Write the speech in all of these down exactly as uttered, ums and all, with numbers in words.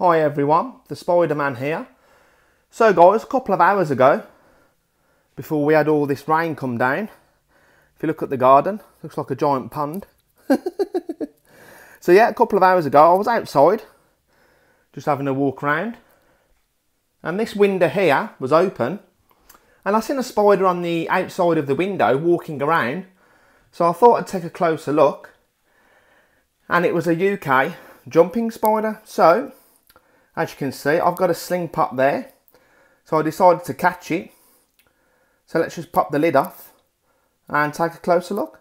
Hi everyone, the Spider-Man here. So guys, a couple of hours ago, before we had all this rain come down, if you look at the garden, looks like a giant pond. So yeah, a couple of hours ago, I was outside, just having a walk around, and this window here was open, and I seen a spider on the outside of the window walking around, so I thought I'd take a closer look, and it was a U K jumping spider. So as you can see, I've got a sling pop there, so I decided to catch it. So let's just pop the lid off and take a closer look.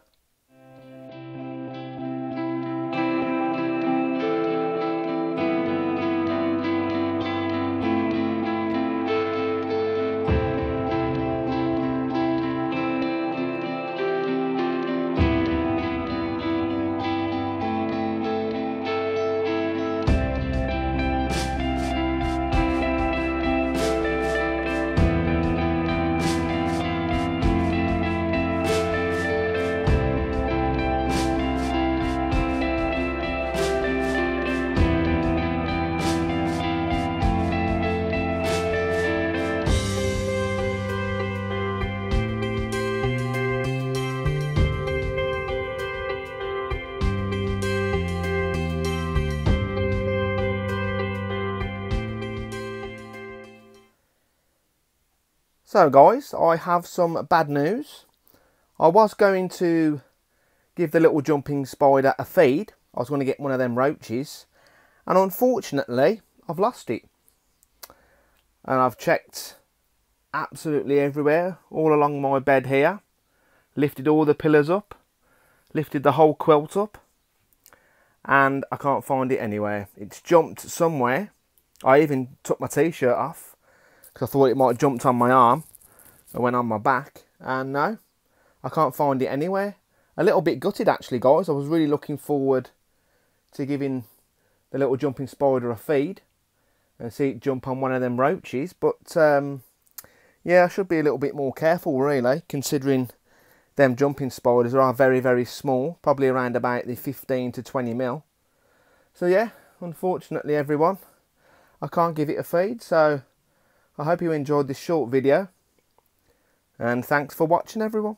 So guys, I have some bad news. I was going to give the little jumping spider a feed. I was going to get one of them roaches, and unfortunately I've lost it. And I've checked absolutely everywhere, all along my bed here, lifted all the pillows up, lifted the whole quilt up, and I can't find it anywhere. It's jumped somewhere. I even took my t-shirt off, I thought it might have jumped on my arm and went on my back, and no, I can't find it anywhere. A little bit gutted actually guys, I was really looking forward to giving the little jumping spider a feed and see it jump on one of them roaches, but um, yeah, I should be a little bit more careful really, considering them jumping spiders are very very small, probably around about the fifteen to twenty mil. So yeah, unfortunately everyone, I can't give it a feed. So I hope you enjoyed this short video, and thanks for watching everyone.